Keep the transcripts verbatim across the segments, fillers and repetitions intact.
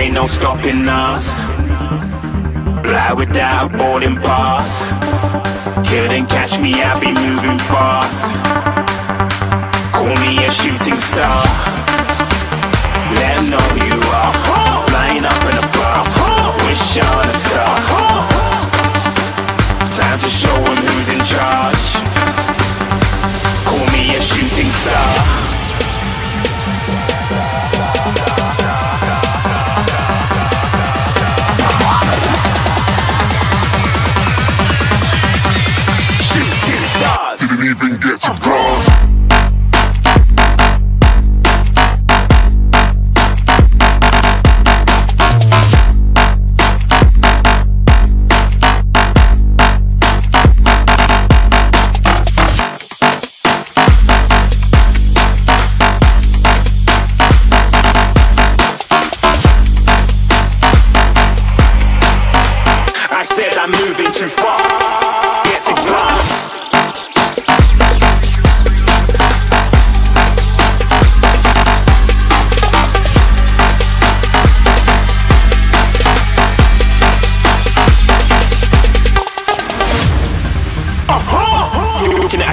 ain't no stopping us. Fly without boarding pass. Couldn't catch me, I be moving fast. Call me a shooting star. Let 'em know who you are. Flying up in a bar. Wish on a star. Time to show 'em who's in charge. Call me a shooting star. Even get to cross. I said I'm moving too far. Get to cross. A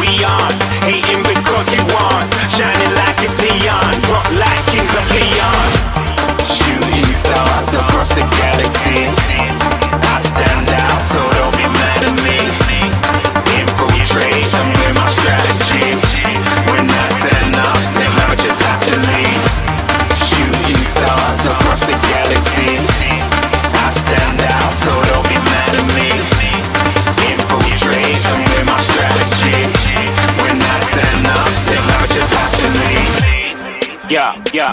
We aren't hating because you aren't, shining like it's neon, rock like kings of Leon. Shooting stars across the galaxy. I stand out, so don't be mad at me. Infiltrate, I'm with my strategy. When I turn up, then I just have to leave. Shooting stars across the galaxy. I stand out, so don't be mad at me. Infiltrate, I'm with my strategy. When I turn up, then I just have to leave. Yeah, yeah,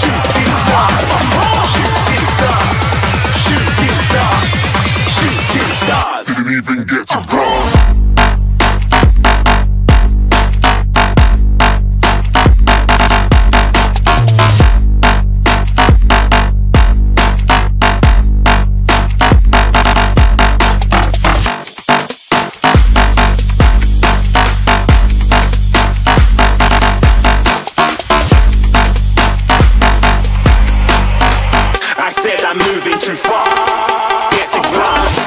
Shooting stars, shooting stars, shooting stars, shooting stars. Didn't even get to cross. I'm moving too far. Get to cross.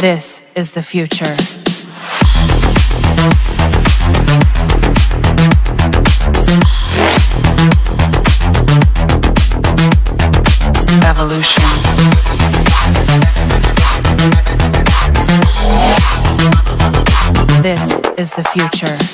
This is the future. future.